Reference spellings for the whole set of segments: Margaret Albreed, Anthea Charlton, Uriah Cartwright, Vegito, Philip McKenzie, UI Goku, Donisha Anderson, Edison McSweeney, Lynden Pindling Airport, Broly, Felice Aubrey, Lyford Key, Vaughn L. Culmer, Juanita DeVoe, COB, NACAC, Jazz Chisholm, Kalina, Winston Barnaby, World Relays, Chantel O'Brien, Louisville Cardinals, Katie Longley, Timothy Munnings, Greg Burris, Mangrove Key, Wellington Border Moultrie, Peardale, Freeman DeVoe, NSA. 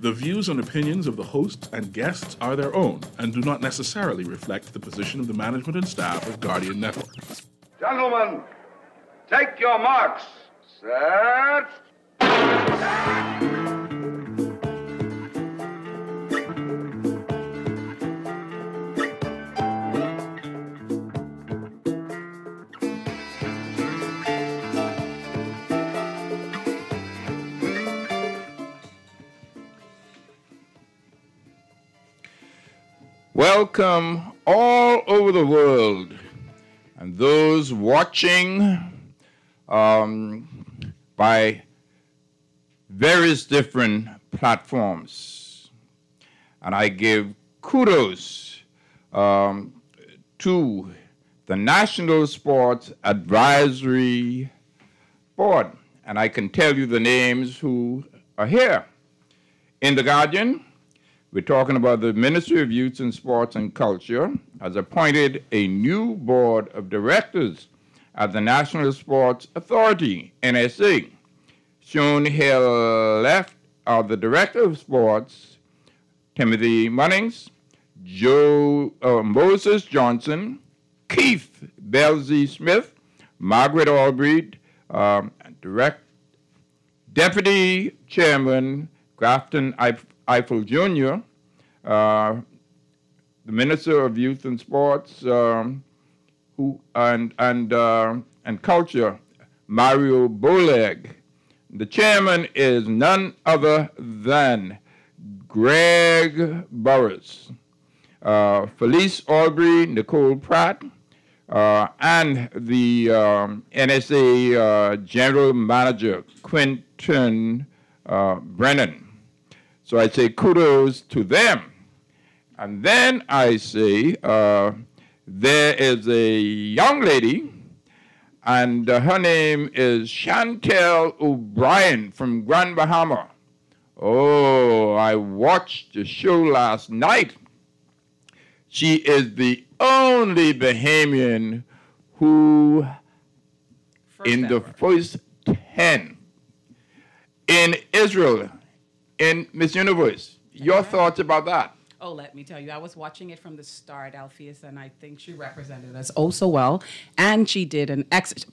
The views and opinions of the hosts and guests are their own and do not necessarily reflect the position of the management and staff of Guardian Networks. Gentlemen, take your marks. Set. Welcome all over the world and those watching by various different platforms. And I give kudos to the National Sports Advisory Board. And I can tell you the names who are here. In The Guardian, we're talking about the Ministry of Youth and Sports and Culture has appointed a new board of directors at the National Sports Authority, NSA. Shown here left are the Director of Sports, Timothy Munnings, Moses Johnson, Keith Belzee Smith, Margaret Albreed, Deputy Chairman, Grafton Ifill Jr., the Minister of Youth and Sports and Culture, Mario Boleg. The chairman is none other than Greg Burris, Felice Aubrey, Nicole Pratt, and the NSA General Manager, Quinton Brennan. So I say kudos to them. And then I say there is a young lady, and her name is Chantel O'Brien from Grand Bahama. Oh, I watched the show last night. She is the only Bahamian who, the first 10 in Israel, in Miss Universe. Your thoughts about that? Oh, let me tell you, I was watching it from the start, Alpheus, and I think she represented us oh so well. And she did an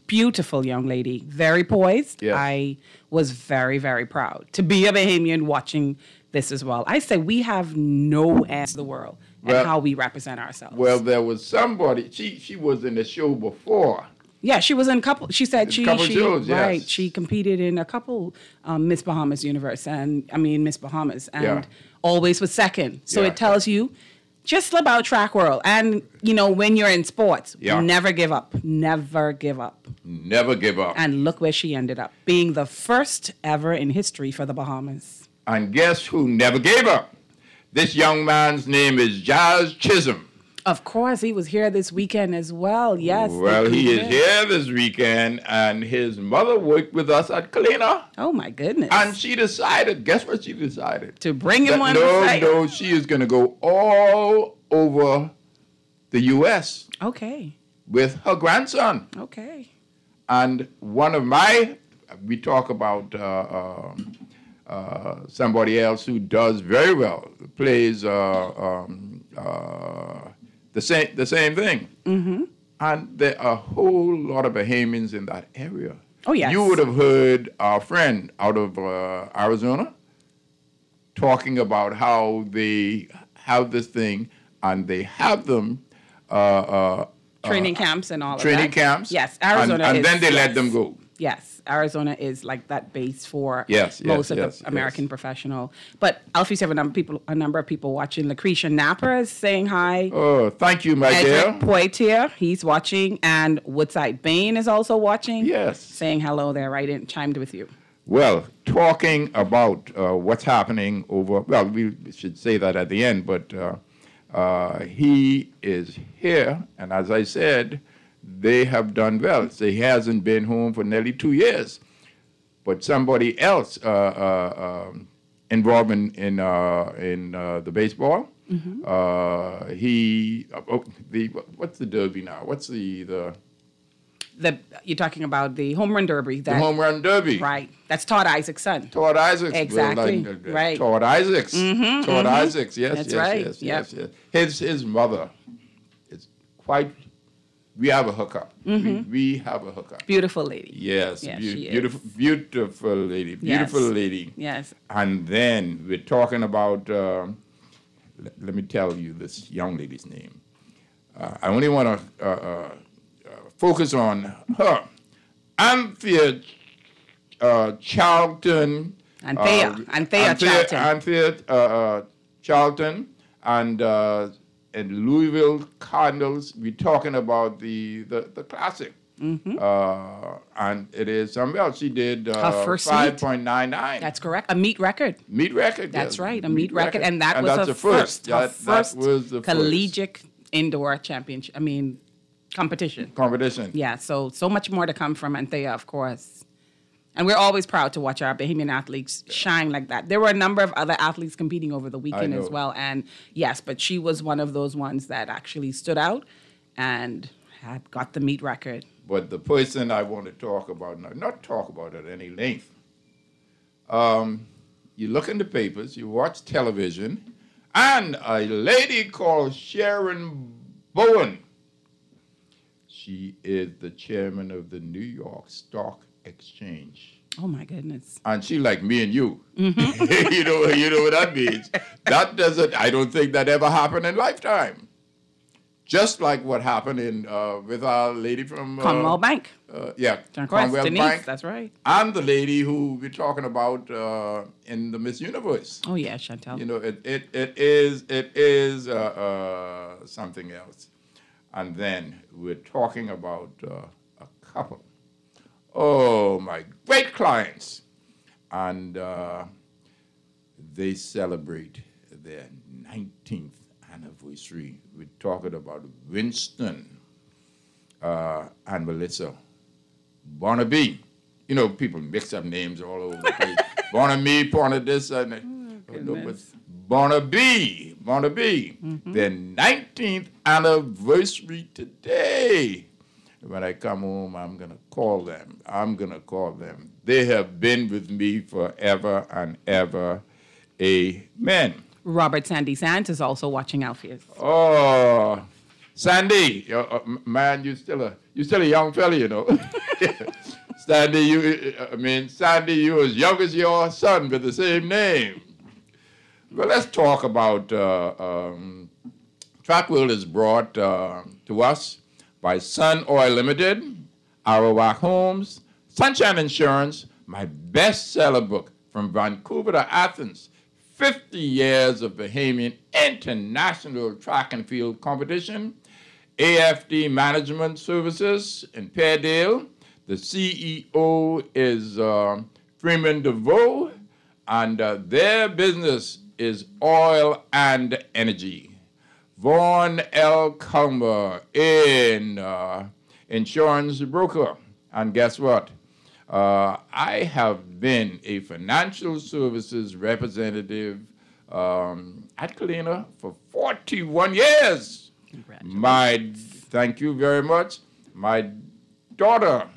beautiful young lady, very poised. Yes. I was very, very proud to be a Bahamian watching this as well. I say we have no end to the world and how we represent ourselves. Well, there was somebody, she was in the show before. Yeah, she was in a couple. She said shows, right. Yes. She competed in a couple Miss Bahamas universe, and I mean Miss Bahamas, and always was second. So it tells you just about track world, and you know when you're in sports, never give up, never give up, never give up. And look where she ended up, being the first ever in history for the Bahamas. And guess who never gave up? This young man's name is Jazz Chisholm. Of course, he was here this weekend as well, yes. Well, he is here this weekend, and his mother worked with us at Kalina. Oh, my goodness. And she decided, guess what she decided? To bring him on the site. No, she is going to go all over the U.S. Okay. With her grandson. Okay. And one of my, we talk about somebody else who does very well, plays... The same thing. Mm-hmm. And there are a whole lot of Bahamians in that area. Oh, yes. You would have heard our friend out of Arizona talking about how they have this thing, and they have them. Training camps and all of that. Training camps. Yes, Arizona is. And then they let them go. Yes, Arizona is like that base for most of the American professional. But Alfie's have a number of people watching. Lucretia Napper is saying hi. Oh, thank you, my dear. Edric Poitier, he's watching. And Woodside Bain is also watching. Yes. Saying hello there, right in, chimed with you. Well, talking about what's happening over, well, we should say that at the end, but he is here. And as I said, they have done well. So he hasn't been home for nearly 2 years. But somebody else involved in the baseball, mm-hmm. What's the derby now? What's the You're talking about the home run derby. The home run derby. Right. That's Todd Isaacs' son. Todd Isaacs. Exactly. Right. Todd Isaacs. Mm-hmm, Todd Isaacs. Yes, that's right. Yes. His mother is quite... We have a hookup. We have a hookup. Beautiful lady. Yes. Yes, she is. Beautiful lady. Beautiful lady. Yes. And then we're talking about... let me tell you this young lady's name. I only want to... focus on her. Anthea Charlton. Anthea Charlton and Louisville Cardinals. We're talking about the classic. And it is somewhere else. She did 5.99. That's correct. A meet record. Meet record. That's right. A meet record. And that was her first. That was the collegiate indoor championship. I mean... Competition. Yeah, so much more to come from Anthea, of course. And we're always proud to watch our Bahamian athletes shine like that. There were a number of other athletes competing over the weekend as well. And yes, but she was one of those ones that actually stood out and had got the meet record. But the person I want to talk about, not talk about at any length, you look in the papers, you watch television, and a lady called Sharon Bowen. She is the chairman of the New York Stock Exchange. Oh, my goodness. And she like me and you. You know what that means. That doesn't, I don't think that ever happened in lifetime. Just like what happened in with our lady from... Commonwealth Bank. Commonwealth Bank. That's right. I'm the lady who we're talking about in the Miss Universe. Oh, yeah, Chantel. You know, it is something else. And then we're talking about a couple. Oh, my great clients. And they celebrate their 19th anniversary. We're talking about Winston and Melissa Barnaby. You know, people mix up names all over the place. Barnaby, Barnabas, and Barnaby. Their 19th anniversary today. When I come home, I'm going to call them. They have been with me forever and ever. Amen. Robert Sandy Sands is also watching out for you. Oh, Sandy, man, you're still a young fella, you know. Sandy, you as young as your son with the same name. Well, let's talk about Track World is brought to us by Sun Oil Limited, Arawak Homes, Sunshine Insurance, my bestseller book from Vancouver to Athens, 50 years of Bahamian international track and field competition, AFD Management Services in Peardale. The CEO is Freeman DeVoe, and their business is oil and energy. Vaughn L. Culmer in insurance broker. And guess what? I have been a financial services representative at Kalina for 41 years. Congratulations. Thank you very much. My daughter,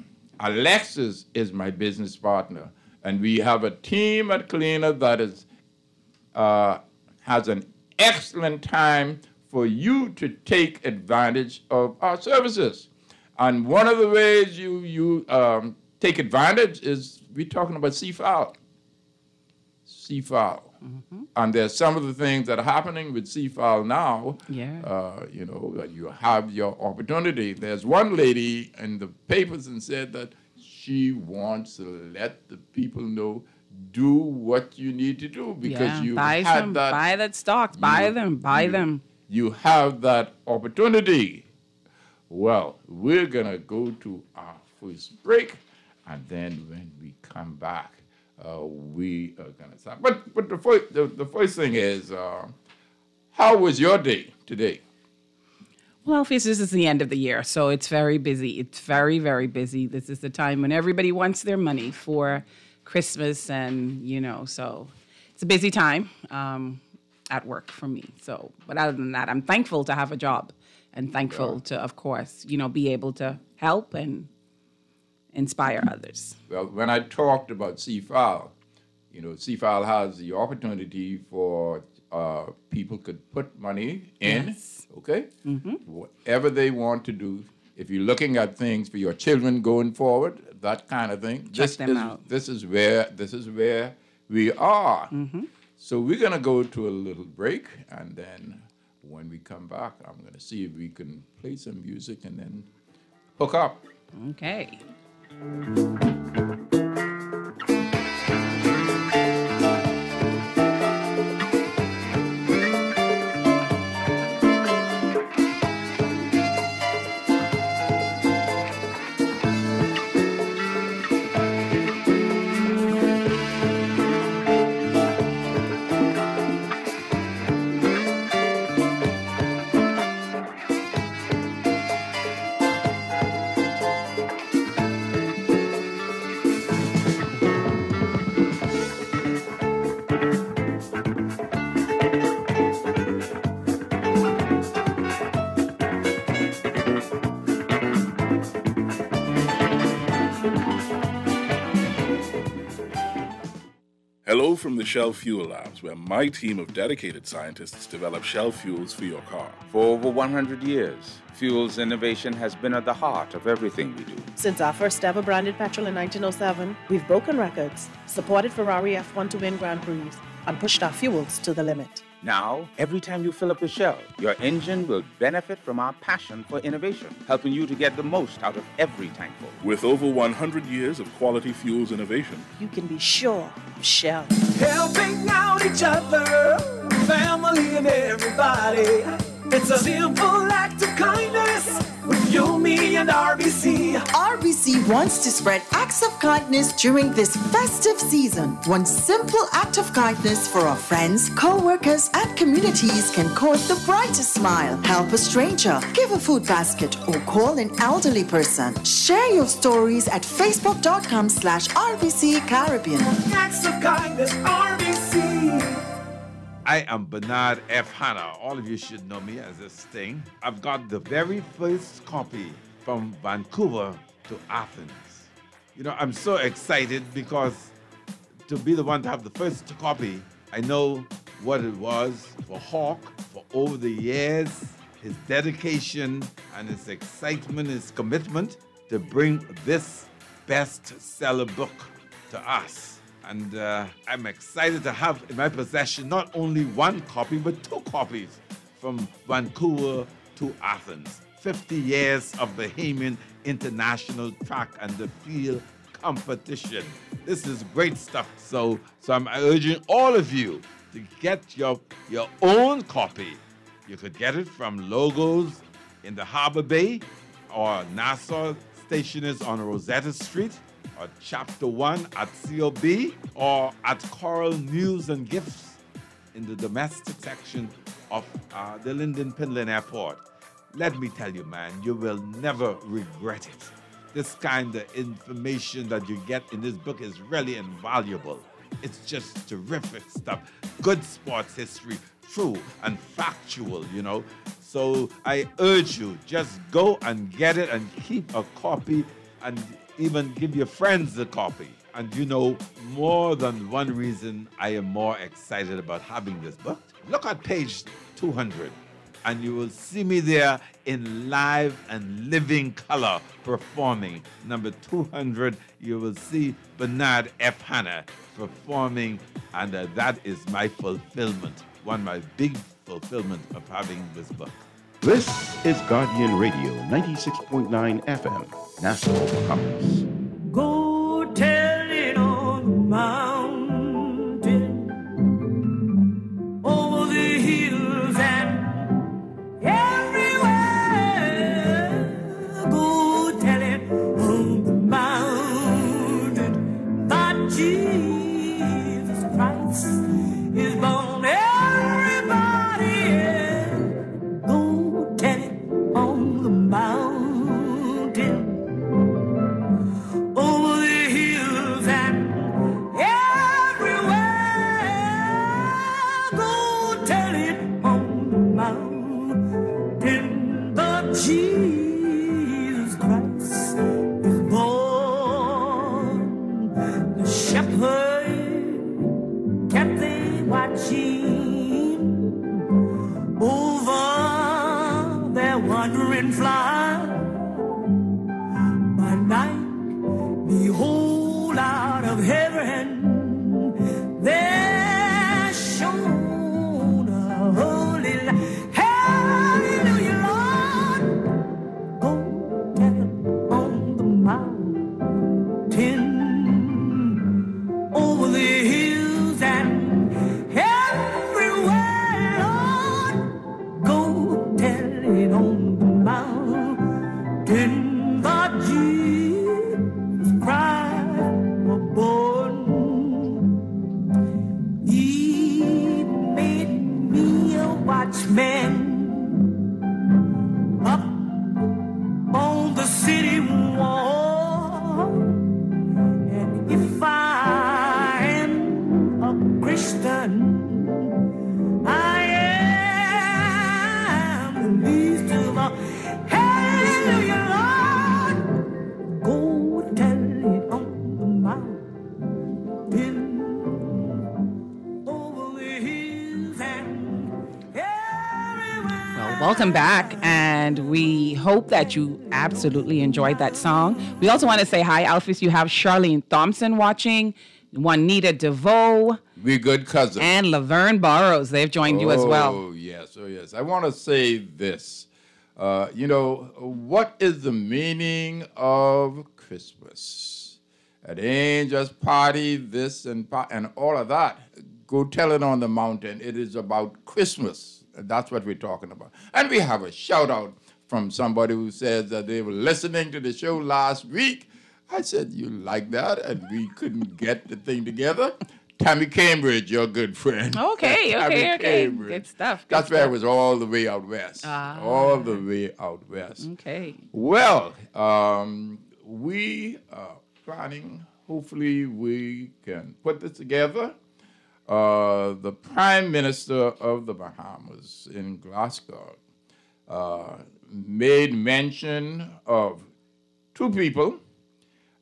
Alexis, is my business partner. And we have a team at Kalina that is has an excellent time for you to take advantage of our services. And one of the ways you take advantage is we're talking about C-fowl. C-fowl. Mm-hmm. And there's some of the things that are happening with C-fowl now. Yeah. You know, that you have your opportunity. There's one lady in the papers and said that she wants to let the people know, do what you need to do because you have that. Buy that stock. Buy them. You have that opportunity. Well, we're going to go to our first break, and then when we come back, we are going to stop. But the first thing is, how was your day today? Well, Alpheus, this is the end of the year, so it's very busy. It's very, very busy. This is the time when everybody wants their money for Christmas, and you know, so it's a busy time at work for me. So, but other than that, I'm thankful to have a job and thankful to, of course, you know, be able to help and inspire others? Well, when I talked about C-fowl, you know, C-fowl has the opportunity for people could put money in, yes. Okay? Mm-hmm. Whatever they want to do. If you're looking at things for your children going forward, that kind of thing, check them out. This is where we are. Mm-hmm. So we're going to go to a little break, and then when we come back, I'm going to see if we can play some music and then hook up. Okay. Hello from the Shell Fuel Labs, where my team of dedicated scientists develop shell fuels for your car. For over 100 years, fuels innovation has been at the heart of everything we do. Since our first ever branded petrol in 1907, we've broken records, supported Ferrari F1 to win Grand Prix, and pushed our fuels to the limit. Now, every time you fill up your Shell, your engine will benefit from our passion for innovation, helping you to get the most out of every tankful. With over 100 years of quality fuels innovation, you can be sure of Shell. Helping out each other, family and everybody. It's a simple act of kindness with you, me, and RBC. RBC wants to spread acts of kindness during this festive season. One simple act of kindness for our friends, co-workers, and communities can cause the brightest smile. Help a stranger, give a food basket, or call an elderly person. Share your stories at facebook.com/RBC Caribbean. Acts of kindness, RBC. I am Bernard F. Hanna. All of you should know me as this Sting. I've got the very first copy from Vancouver to Athens. You know, I'm so excited because to be the one to have the first copy, I know what it was for Hawk for over the years, his dedication and his excitement, his commitment to bring this bestseller book to us. And I'm excited to have in my possession not only one copy, but two copies from Vancouver to Athens. 50 years of Bahamian international track and the field competition. This is great stuff. So I'm urging all of you to get your own copy. You could get it from Logos in the Harbor Bay, or Nassau Stationers on Rosetta Street, or Chapter 1 at COB, or at Coral News and Gifts in the domestic section of the Lynden Pindling Airport. Let me tell you, man, you will never regret it. This kind of information that you get in this book is really invaluable. It's just terrific stuff. Good sports history, true and factual, you know. So I urge you, just go and get it and keep a copy, and even give your friends a copy. And you know, more than one reason I am more excited about having this book. Look at page 200, and you will see me there in live and living color performing. Number 200, you will see Bernard F. Hanna performing, and that is my fulfillment, one of my big fulfillment of having this book. This is Guardian Radio 96.9 FM, Nassau Campus. Go tell it on the mountain, over the hills and everywhere. Go tell it on the mountain that Jesus Christ is born. Mountain, men up on the city wall. And if I am a Christian, I am pleased to the hallelujah, Lord. Go tell it on the mountain. Welcome back, and we hope that you absolutely enjoyed that song. We also want to say hi, Alphys. You have Charlene Thompson watching, Juanita DeVoe. We good cousin. And Laverne Burrows. They've joined you as well. Oh, yes. Oh, yes. I want to say this. You know, what is the meaning of Christmas? It ain't just party, this, and all of that. Go tell it on the mountain. It is about Christmas. That's what we're talking about. And we have a shout-out from somebody who says that they were listening to the show last week. I said, you like that? And we couldn't get the thing together. Tammy Cambridge, your good friend. Okay, Tammy Cambridge. Good stuff. That's where I was all the way out west. All the way out west. Okay. Well, we are planning. Hopefully we can put this together. The Prime Minister of the Bahamas in Glasgow made mention of two people,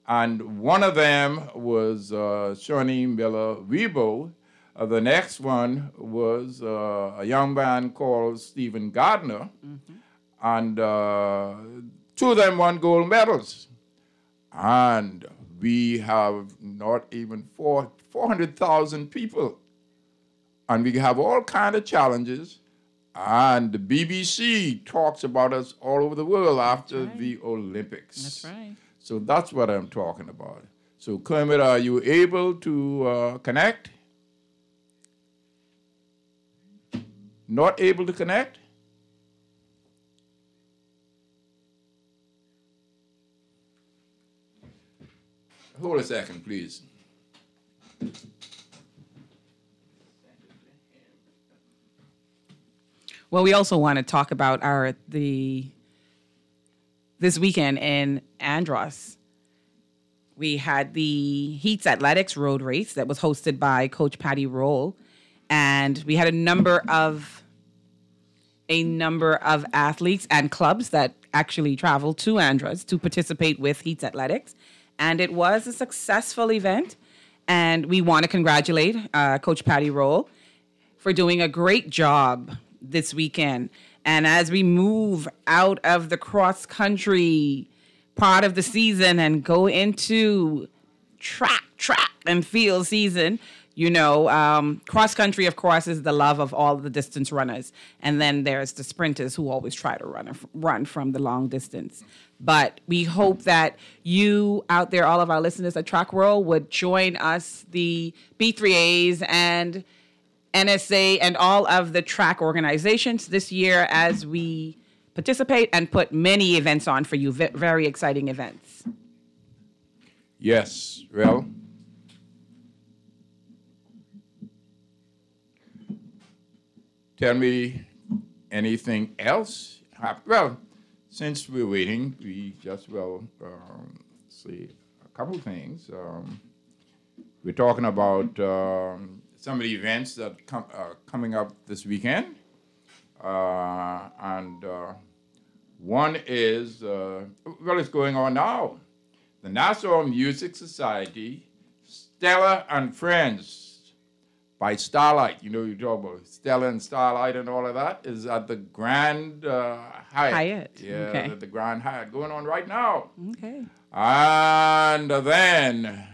and one of them was Shawnee Miller Wiebo. The next one was a young man called Stephen Gardner, and two of them won gold medals. And we have not even 400,000 people, and we have all kind of challenges, and the BBC talks about us all over the world after the Olympics. That's right. So that's what I'm talking about. So Kermit, are you able to connect? Not able to connect? Hold a second, please. Well, we also want to talk about this weekend in Andros. We had the Heats Athletics road race that was hosted by Coach Patty Roll, and we had a number of athletes and clubs that actually traveled to Andros to participate with Heats Athletics. And it was a successful event. And we want to congratulate Coach Patty Roll for doing a great job this weekend. And as we move out of the cross-country part of the season and go into track and field season, you know, cross-country, of course, is the love of all the distance runners. And then there's the sprinters who always try to run from the long distance. But we hope that you out there, all of our listeners at Track World, would join us, the B3A's and NSA and all of the track organizations this year as we participate and put many events on for you, very exciting events. Yes, well, tell me anything else. Well, since we're waiting, we just will say a couple things. We're talking about some of the events that are coming up this weekend. And one is, well, it's going on now. The Nassau Music Society, Stella and Friends. By Starlight, you know, you talk about Stella and Starlight and all of that, is at the Grand Hyatt. Yeah, okay. The Grand Hyatt, going on right now. Okay. And then,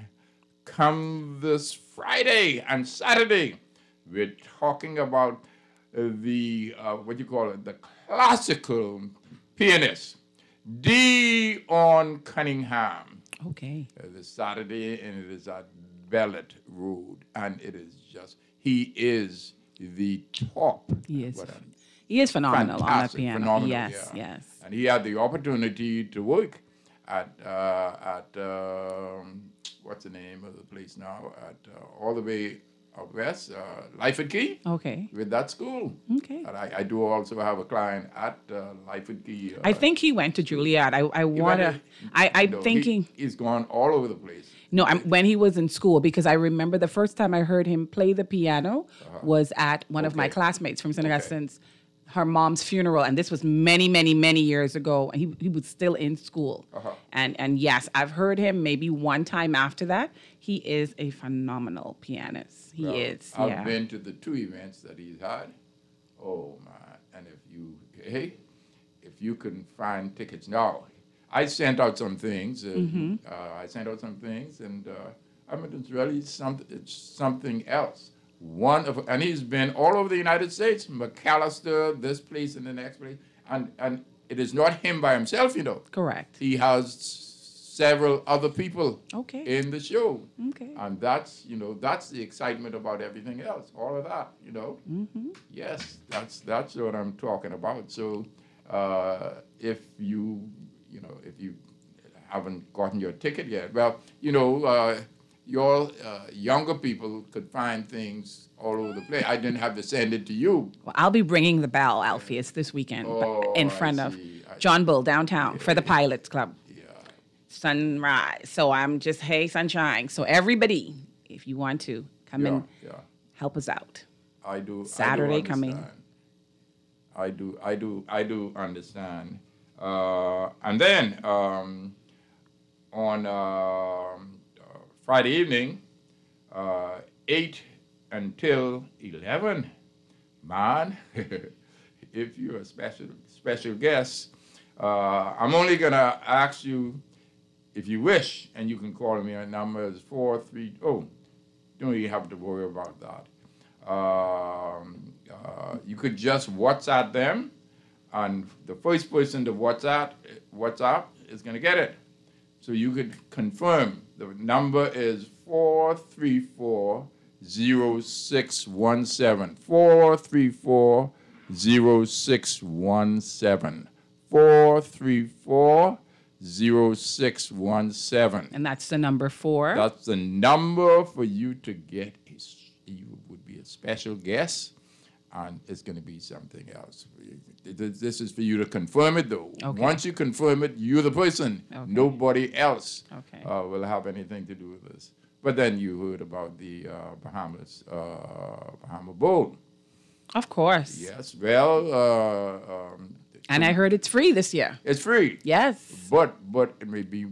come this Friday and Saturday, we're talking about the, what do you call it, the classical pianist, Dion Cunningham. Okay. This Saturday, and it is at Bellet Road, and it is just, he is the top. He is phenomenal. Fantastic, on the piano. Phenomenal, yes. And he had the opportunity to work at what's the name of the place now? At all the way of West, Lyford Key. Okay. With that school. Okay. And I do also have a client at Lyford Key. I think he went to Juilliard. He's gone all over the place. No, when he was in school, because I remember the first time I heard him play the piano was at one of my classmates from St. Augustine's, her mom's funeral, and this was many, many, many years ago, and he was still in school. And yes, I've heard him maybe one time after that. He is a phenomenal pianist. I've been to the two events that he's had. Oh, man. And if you can find tickets now. I sent out some things. And I mean, it's really something else. And he's been all over the United States, McAllister, this place and the next place. And it is not him by himself, you know. Correct. He has several other people in the show. Okay. And that's the excitement about everything else, all of that, you know. Mm-hmm. Yes, that's what I'm talking about. So if you haven't gotten your ticket yet, well, your younger people could find things all over the place. I didn't have to send it to you. Well, I'll be ringing the bell, Alfie. It's this weekend in front of John Bull downtown for the Pilots Club. Yeah. Sunrise. So I'm just, hey, sunshine. So everybody, if you want to, come and help us out. I do. Saturday I do coming. I do understand. And then on... Friday evening, 8 until 11. Man, if you're a special guest, I'm only going to ask you, if you wish, and you can call me. My number is 430. Don't you have to worry about that. You could just WhatsApp them, and the first person to WhatsApp is going to get it. So you could confirm. The number is 434-0617. 434-0617. 434-0617. And that's the number four? That's the number for you to get. You would be a special guest, and it's going to be something else. This is for you to confirm it, though. Okay. Once you confirm it, you're the person. Okay. Nobody else will have anything to do with this. But then you heard about the Bahama Bowl. Of course. Yes, well... and I heard it's free this year. It's free. Yes. But it may be,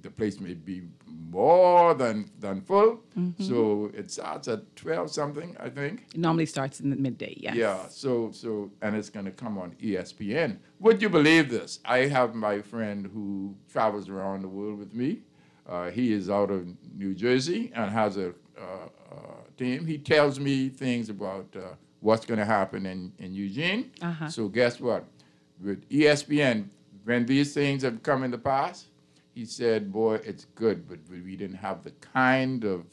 the place may be more than full. Mm-hmm. So it starts at 12 something, I think. It normally starts in the midday, yes. Yeah, so and it's going to come on ESPN. Would you believe this? I have my friend who travels around the world with me. He is out of New Jersey and has a team. He tells me things about what's going to happen in Eugene. Uh-huh. So guess what? With ESPN, when these things have come in the past, he said, boy, it's good, but we didn't have the kind of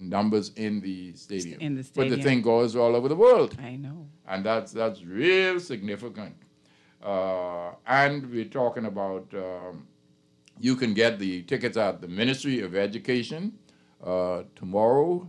numbers in the stadium. But the thing goes all over the world. I know. And that's real significant. And we're talking about, you can get the tickets at the Ministry of Education tomorrow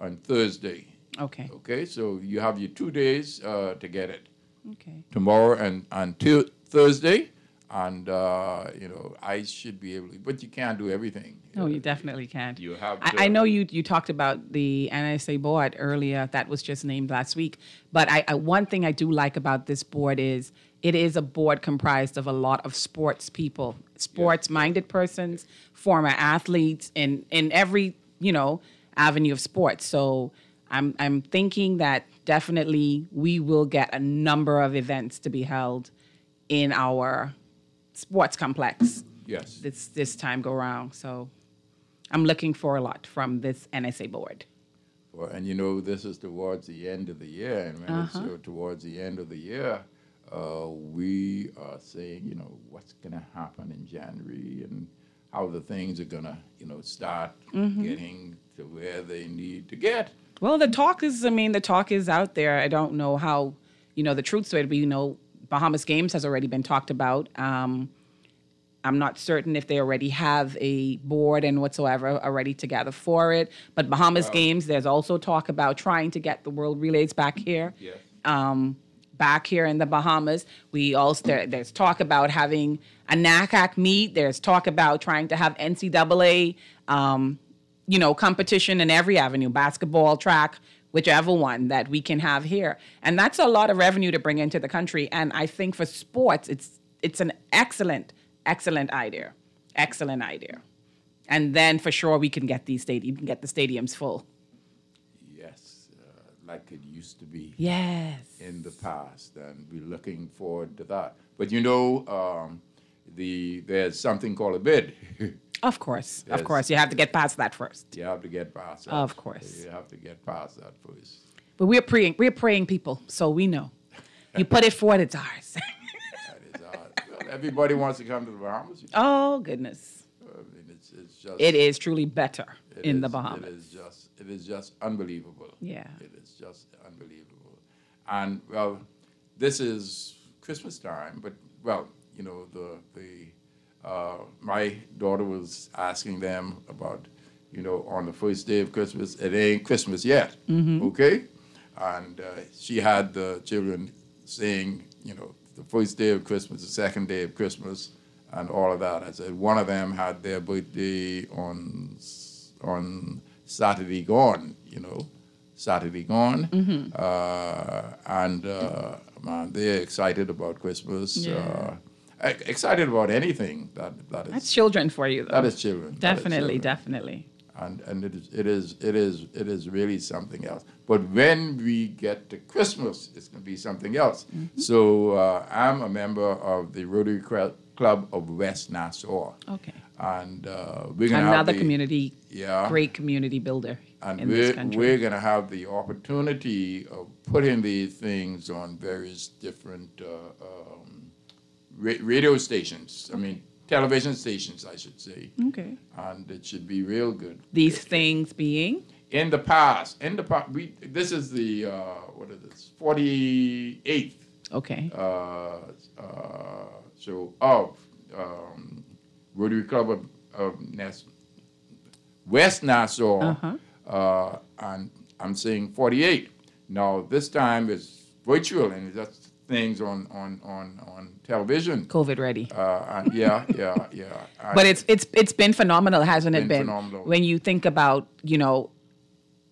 and Thursday. Okay. Okay, so you have your 2 days to get it. Okay. Tomorrow and until Thursday, and I should be able to, but you can't do everything. No, you definitely can't. You have. I know you talked about the NSA board earlier. That was just named last week. But one thing I do like about this board is it is a board comprised of a lot of sports people, sports-minded persons, former athletes, in every avenue of sports. So I'm thinking that. Definitely, we will get a number of events to be held in our sports complex. Yes, this time go around. So, I'm looking for a lot from this NSA board. Well, and this is towards the end of the year, and when it's towards the end of the year, we are saying, what's going to happen in January and how the things are going to, start getting to where they need to get. Well, the talk is out there. I don't know how, the truth to it, but Bahamas Games has already been talked about. I'm not certain if they already have a board and whatsoever already together for it. But Bahamas Games, there's also talk about trying to get the World Relays back here. Yes. Back here in the Bahamas. We also there's talk about having a NACAC meet. There's talk about trying to have NCAA, competition in every avenue, basketball, track, whichever one that we can have here. And that's a lot of revenue to bring into the country. And I think for sports, it's an excellent idea. Excellent idea. And then for sure we can get the stadiums full. Yes, like it used to be. Yes. In the past, and we're looking forward to that. But there's something called a bid. Of course. Of course, you have to get past that first. Of course. But we're praying people, so we know. You put it forward, it's ours. Everybody wants to come to the Bahamas. Oh, goodness. I mean, it is truly better in the Bahamas. It is just unbelievable. Yeah. It is just unbelievable. And, well, this is Christmas time, but, well, my daughter was asking them about, on the first day of Christmas, it ain't Christmas yet, okay? And she had the children saying, the first day of Christmas, the second day of Christmas, and all of that. I said one of them had their birthday on Saturday gone, man, they're excited about Christmas. Yeah. Excited about anything that is. That's children for you, though. That is children. Definitely. And it is really something else. But when we get to Christmas, it's going to be something else. Mm-hmm. So I'm a member of the Rotary Club of West Nassau. Okay. And we're going to have great community builder in this country. We're going to have the opportunity of putting these things on various different radio stations. I mean, television stations, I should say. Okay. And it should be real good. These things being? In the past, this is the, 48th. Okay. Rotary Club of West Nassau. Uh-huh. And I'm saying 48. Now, this time is virtual, and that's things on television. COVID ready. Yeah. But it's been phenomenal, hasn't it been? Phenomenal. When you think about,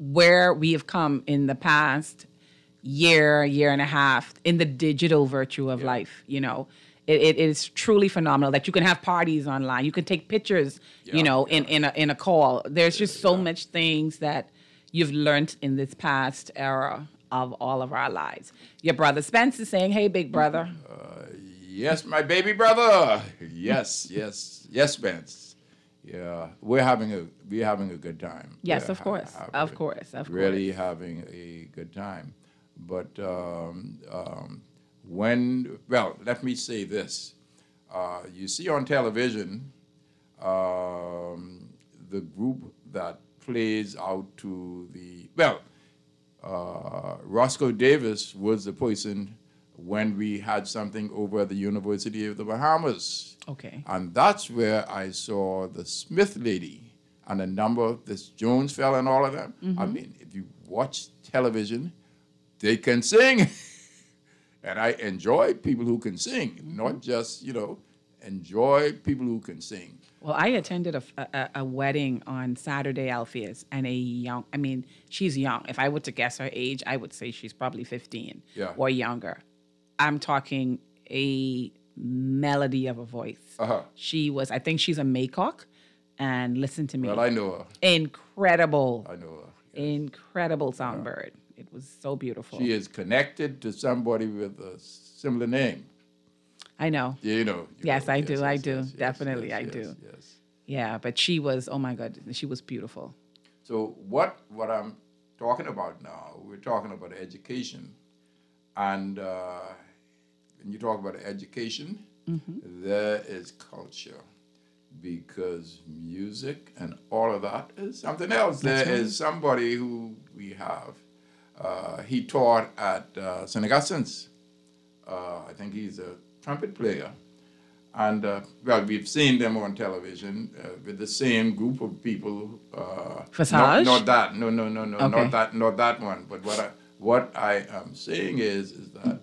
where we have come in the past year and a half in the digital virtue of life, it is truly phenomenal that you can have parties online. You can take pictures, in a call. There's just so much things that you've learned in this past era of all of our lives. Your brother Spence is saying, hey, big brother. Yes, my baby brother. Yes, Spence. Yeah, we're having a good time. Yes, of course. Really having a good time. But let me say this. You see on television, the group that plays out to Roscoe Davis was the person when we had something over at the University of the Bahamas. Okay. And that's where I saw the Smith lady and a number of this Jones fella and all of them. Mm-hmm. I mean, if you watch television, they can sing. And I enjoy people who can sing, not just, enjoy people who can sing. Well, I attended a wedding on Saturday, Alpheus, and she's young. If I were to guess her age, I would say she's probably 15 or younger. I'm talking a melody of a voice. Uh-huh. I think she's a Maycock, and listen to me. Well, I know her. Incredible. I know her. Yes. Incredible songbird. Uh-huh. It was so beautiful. She is connected to somebody with a similar name. I know. Yeah, I do. Yes. Yeah, but she was, oh my God, she was beautiful. So what I'm talking about now, we're talking about education. And when you talk about education, there is culture. Because music and all of that is something else. There is somebody who we have. He taught at St. Augustine's. I think he's a trumpet player, And, well, we've seen them on television with the same group of people. Fassage? Not that. No. Okay. Not that one. But what I am saying is that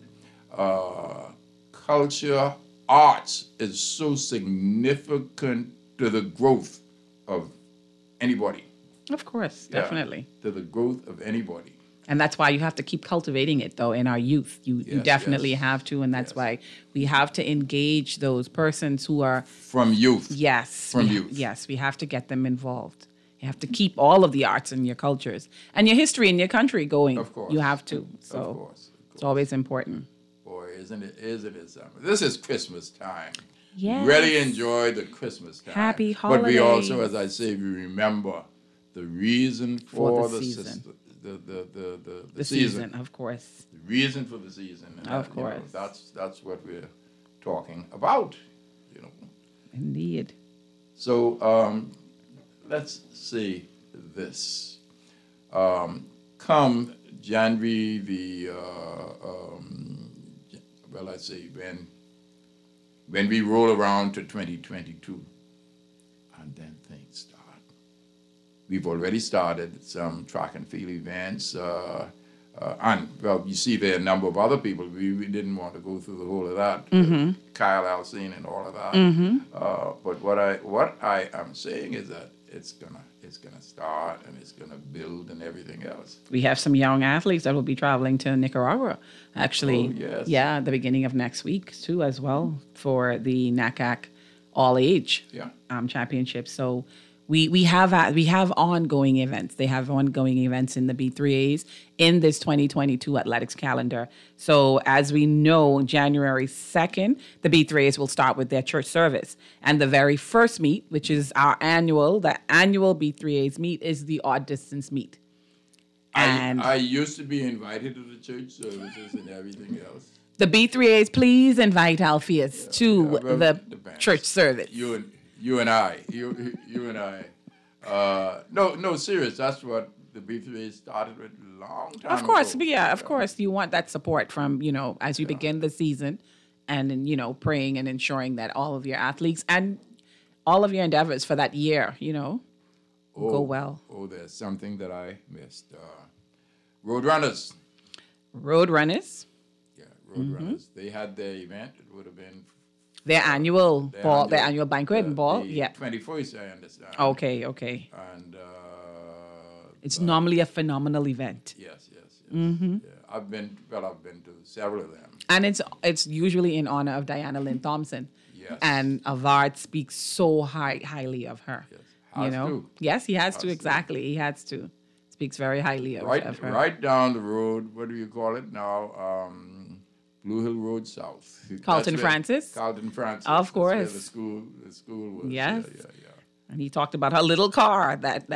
culture, arts is so significant to the growth of anybody. Of course, definitely. Yeah, to the growth of anybody. And that's why you have to keep cultivating it, though, in our youth. You definitely have to, and that's why we have to engage those persons who are... From youth. Yes. From youth. Yes, we have to get them involved. You have to keep all of the arts and your cultures and your history and your country going. Of course. You have to. So of course. It's always important. Boy, isn't it summer? This is Christmas time. Yes. Really enjoy the Christmas time. Happy holidays. But we also, as I say, we remember the reason for the season. The season, of course. The reason for the season. And of course. You know, that's what we're talking about, you know. Indeed. So let's see this. Come January the, well, I say when we roll around to 2022 and then things start. We've already started some track and field events. And, well, you see there are a number of other people. We didn't want to go through the whole of that. Mm-hmm. Kyle Alcine and all of that. Mm-hmm. But what I am saying is that it's gonna start and it's gonna build and everything else. We have some young athletes that will be traveling to Nicaragua, actually. Oh, yes. Yeah, the beginning of next week, too, as well, for the NACAC all-age championship. So... We have ongoing events. They have ongoing events in the B3A's in this 2022 athletics calendar. So as we know, January 2nd, the B3A's will start with their church service. And the very first meet, which is our annual, the annual B3A's meet is the odd distance meet. And I used to be invited to the church services and everything else. The B3A's, please invite Alpheus to the church service. You and I. No, serious. That's what the B3A started with a long time ago. Of course, but yeah, of course. You want that support from, you know, as you begin the season and, you know, praying and ensuring that all of your athletes and all of your endeavors for that year, you know, go well. Oh, there's something that I missed. Roadrunners. Roadrunners. Yeah, Roadrunners. Mm-hmm. They had their event. It would have been... Their annual banquet and ball. Yeah, 21st, I understand. Okay. And it's normally a phenomenal event. Yes. Mm-hmm. Yeah. I've been to several of them. And it's usually in honor of Diana Lynn Thompson. Yes. And Avard speaks so highly of her. Yes. Has to. Yes, he has to. Exactly. He has to. Speaks very highly of her. Right down the road. What do you call it now? Blue Hill Road South. Carlton Francis. Of course. That's where the school was. Yes. Yeah. And he talked about her little car that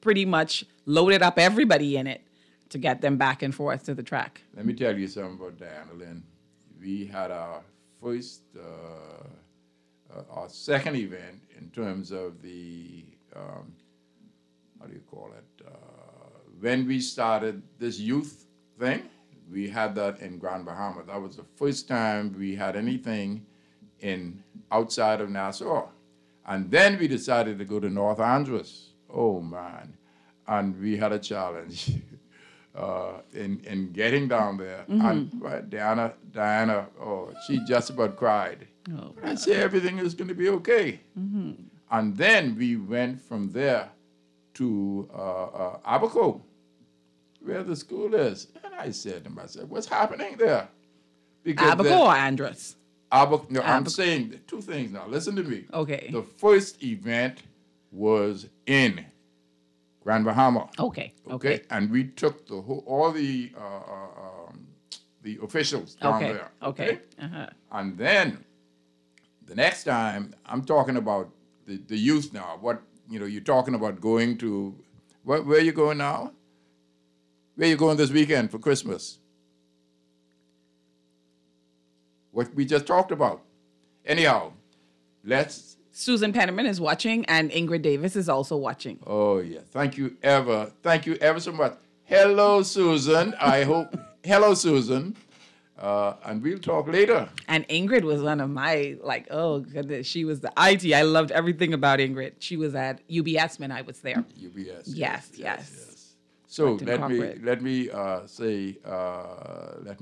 pretty much loaded up everybody in it to get them back and forth to the track. Let me tell you something about Diana Lynn. We had our first, our second event in terms of the, how do you call it? When we started this youth thing, we had that in Grand Bahama. That was the first time we had anything outside of Nassau. And then we decided to go to North Andres. Oh, man. And we had a challenge in getting down there. Mm-hmm. And Diana, she just about cried. Oh, I say everything is going to be okay. Mm-hmm. And then we went from there to Abaco, where the school is. And I said to myself, what's happening there? Abaco or Andrus? I'm saying two things now. Listen to me. Okay. The first event was in Grand Bahama. Okay. And we took all the officials down there. Okay. Uh-huh. And then the next time, I'm talking about the youth now. What, you know, you're talking about going to, where are you going now? Where are you going this weekend for Christmas? What we just talked about. Anyhow, let's... Susan Penniman is watching and Ingrid Davis is also watching. Oh, yeah. Thank you ever so much. Hello, Susan. And we'll talk later. And Ingrid was one of my, like, oh, goodness, she was the IT. I loved everything about Ingrid. She was at UBS when I was there. UBS. Yes. So let me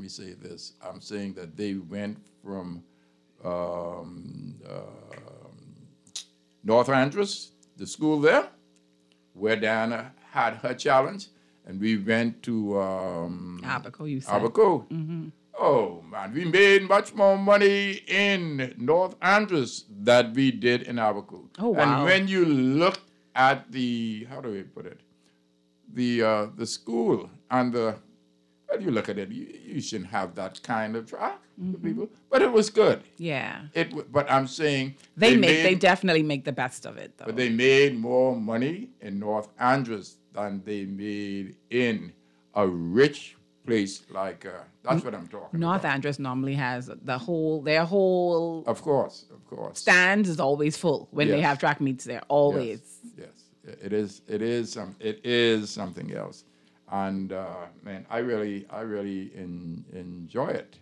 say this. I'm saying that they went from North Andrews, the school there, where Diana had her challenge, and we went to Abaco, you said. Abaco. Mm-hmm. Oh, man, we made much more money in North Andrews than we did in Abaco. Oh, wow. And when you look at the, how do we put it, the school and the, well, you look at it, you shouldn't have that kind of track mm-hmm. for people, but it was good. Yeah. But I'm saying they definitely make the best of it, though. But they made more money in North Andrews than they made in a rich place like that's what I'm talking about. North Andrews normally has their whole Of course. Stand is always full when they have track meets there. Always. Yes. It is something else. And man, I really enjoy it.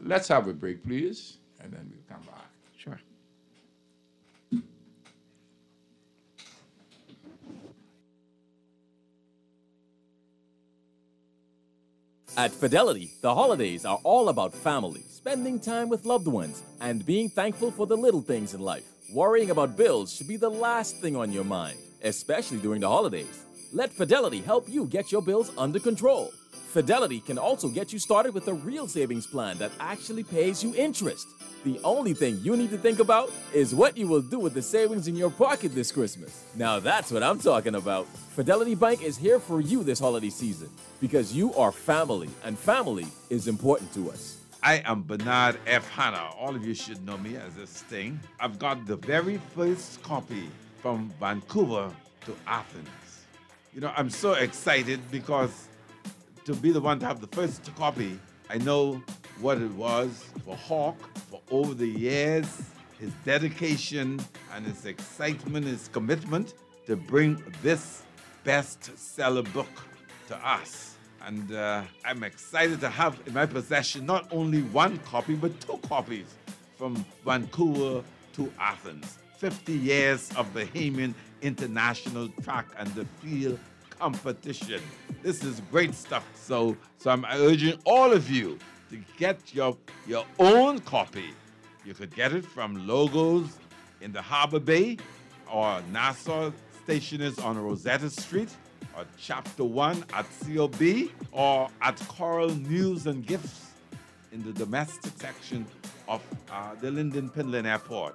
Let's have a break, please, and then we'll come back. Sure. At Fidelity, the holidays are all about family, spending time with loved ones, and being thankful for the little things in life. Worrying about bills should be the last thing on your mind, especially during the holidays. Let Fidelity help you get your bills under control. Fidelity can also get you started with a real savings plan that actually pays you interest. The only thing you need to think about is what you will do with the savings in your pocket this Christmas. Now that's what I'm talking about. Fidelity Bank is here for you this holiday season because you are family, and family is important to us. I am Bernard F. Hanna. All of you should know me as this thing. I've got the very first copy from Vancouver to Athens. You know, I'm so excited because to be the one to have the first copy, I know what it was for Hawk, for over the years, his dedication and his excitement, his commitment to bring this bestseller book to us. And I'm excited to have in my possession not only one copy, but two copies from Vancouver to Athens. 50 years of Bahamian international track and the field competition. This is great stuff. So I'm urging all of you to get your own copy. You could get it from Logos in the Harbor Bay or Nassau Stationers on Rosetta Street or Chapter 1 at COB or at Coral News and Gifts in the domestic section of the Lynden Pindling Airport.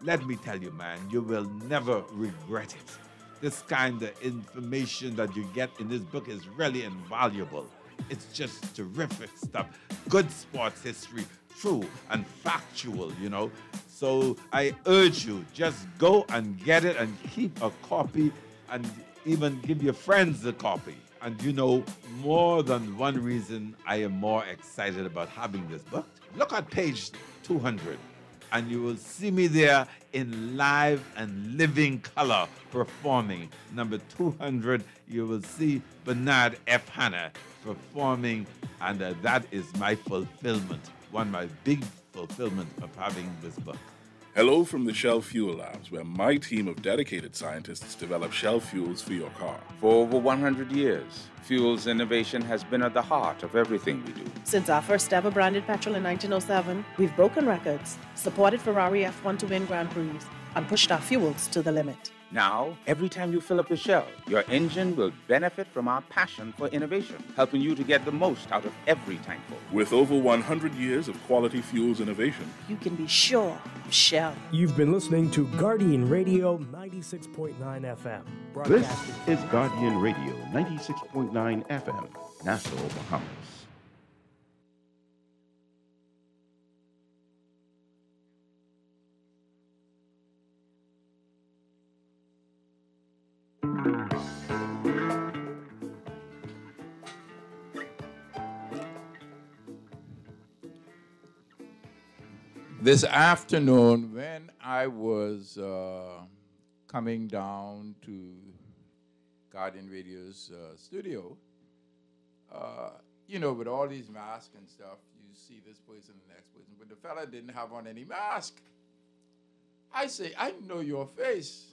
Let me tell you, man, you will never regret it. This kind of information that you get in this book is really invaluable. It's just terrific stuff. Good sports history, true and factual, you know. So I urge you, just go and get it and keep a copy and even give your friends a copy. And you know, more than one reason I am more excited about having this book. Look at page 200. And you will see me there in live and living color performing. Number 200, you will see Bernard F. Hanna performing, and that is my fulfillment, one of my big fulfillment of having this book. Hello from the Shell Fuel Labs, where my team of dedicated scientists develop shell fuels for your car. For over 100 years, fuels innovation has been at the heart of everything we do. Since our first ever branded petrol in 1907, we've broken records, supported Ferrari F1 to win Grand Prix, and pushed our fuels to the limit. Now, every time you fill up your Shell, your engine will benefit from our passion for innovation, helping you to get the most out of every tankful. With over 100 years of quality fuels innovation, you can be sure of Shell. You've been listening to Guardian Radio 96.9 FM. This is Guardian Radio 96.9 FM, Nassau, Bahamas. This afternoon, when I was coming down to Guardian Radio's studio, you know, with all these masks and stuff, you see this place and the next place. But the fella didn't have on any mask. I say, I know your face.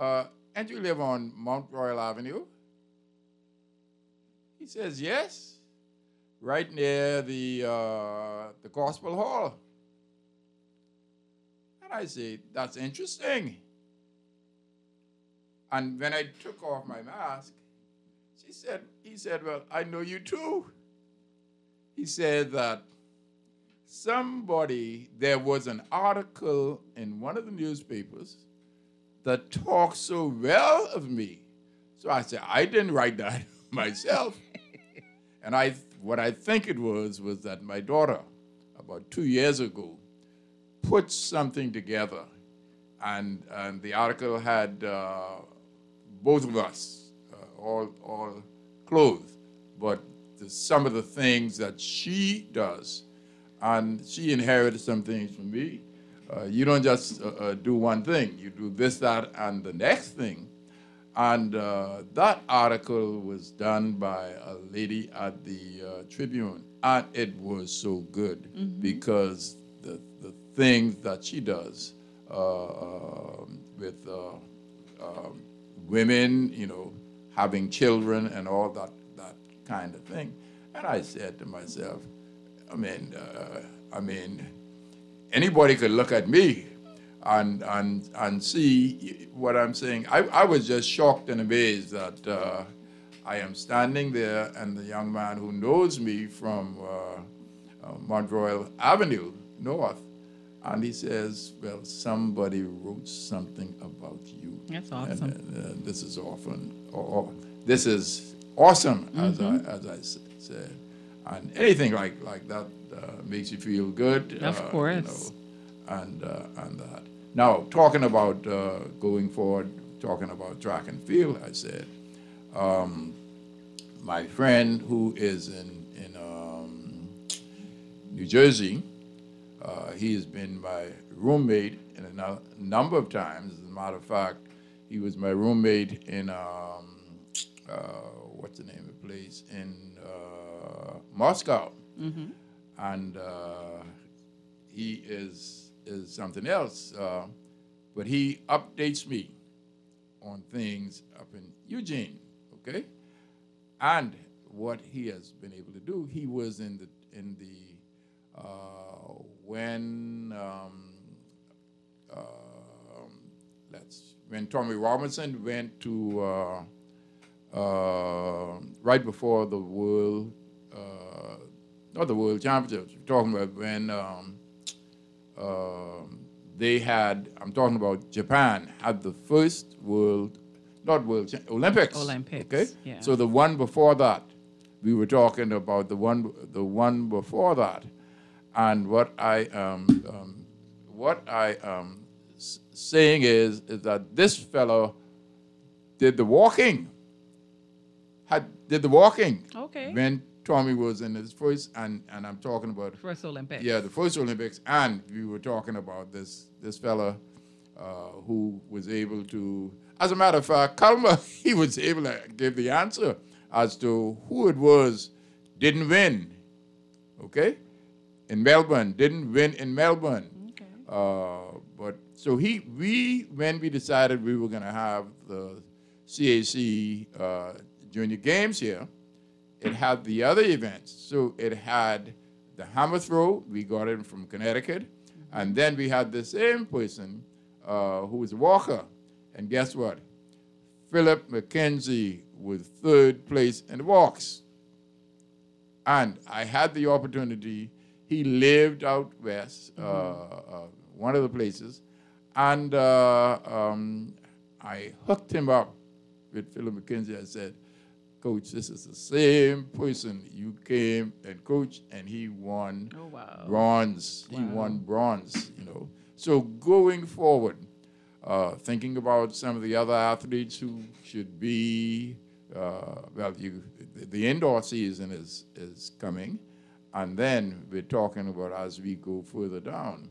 And you live on Mount Royal Avenue? He says, yes, right near the Gospel Hall. And I say, that's interesting. And when I took off my mask, he said, well, I know you too. He said that there was an article in one of the newspapers that talked so well of me. So I said, I didn't write that myself. And what I think it was that my daughter, about 2 years ago, put something together. And the article had... both of us, all clothed, but some of the things that she does, and she inherited some things from me. You don't just do one thing, you do this, that, and the next thing. And that article was done by a lady at the Tribune, and it was so good because the things that she does with women, you know, having children and all that kind of thing. And I said to myself, I mean, anybody could look at me and see what I'm saying. I was just shocked and amazed that I am standing there, and the young man who knows me from Mount Royal Avenue North, and he says, well, somebody wrote something about you. That's awesome. And this is often, this is awesome, as I said. And anything like that makes you feel good. Of course. You know, and that. Now, talking about going forward, talking about track and field, I said, my friend who is in New Jersey, he has been my roommate in a number of times. As a matter of fact, he was my roommate in, what's the name of the place, in Moscow. Mm-hmm. And he is something else. But he updates me on things up in Eugene, okay? And what he has been able to do, he was when Tommy Robinson went to right before the world, not the world championships. We're talking about when I'm talking about Japan had the first Olympics. Olympics. Okay, yeah. So the one before that, we were talking about the one before that. And what I am saying is that this fellow did the walking. Okay. When Tommy was in his first, and I'm talking about first Olympics. Yeah, the first Olympics, and we were talking about this fellow who was able to. As a matter of fact, Kalma, he was able to give the answer as to who it was didn't win. Okay. In Melbourne, didn't win in Melbourne. Okay. But so when we decided we were going to have the CAC Junior Games here, it had the other events. So it had the hammer throw. We got it from Connecticut. Mm-hmm. And then we had the same person who was a walker. And guess what? Philip McKenzie was third place in the walks. And I had the opportunity. He lived out west, one of the places, and I hooked him up with Philip McKenzie. I said, Coach, this is the same person you came and coached, and he won bronze. Wow. He won bronze, you know. So going forward, thinking about some of the other athletes who should be, the indoor season is coming. And then we're talking about, as we go further down,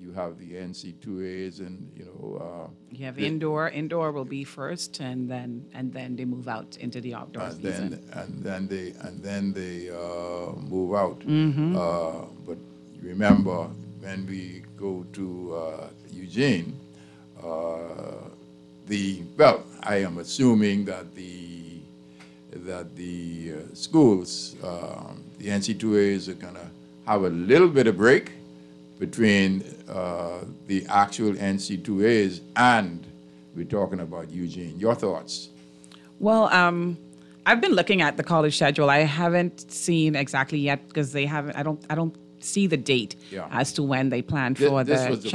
You have the NCAA's and, you know. You have indoor. Indoor will be first, and then they move out into the outdoor season. And then they move out. Mm-hmm. But remember, when we go to Eugene, I am assuming that the schools, the NCAA's, are gonna have a little bit of break between the actual NCAA's and we're talking about Eugene. Your thoughts? Well, I've been looking at the college schedule. I haven't seen exactly yet because they haven't. I don't see the date as to when they plan for the championships. This was the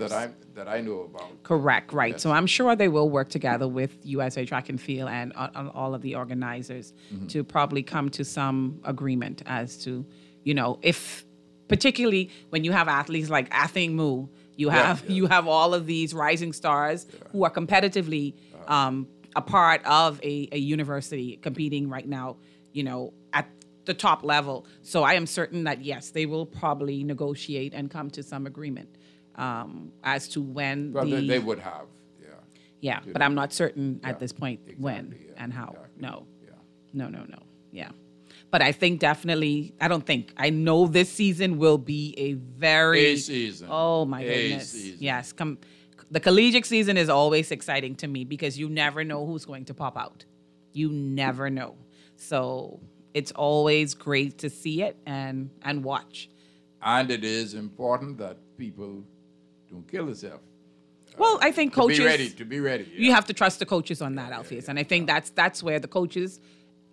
first one that I know about. Correct, right. Yes. So I'm sure they will work together with USA Track and Field and all of the organizers to probably come to some agreement as to, you know, if particularly when you have athletes like Athene Mu, you have all of these rising stars who are competitively a part of a university competing right now, you know, at the top level. So I am certain that, yes, they will probably negotiate and come to some agreement as to when. Well, they would have, yeah, but know. I'm not certain at this point when and how. Exactly. No. But I think definitely, I know this season will be a very... A season. Oh, my goodness. Season. Yes. The collegiate season is always exciting to me because you never know who's going to pop out. You never know. So it's always great to see it and watch. And it is important that people don't kill themselves. Well, I think coaches... To be ready. Yeah. You have to trust the coaches on that, Alpheus. And I think that's where the coaches...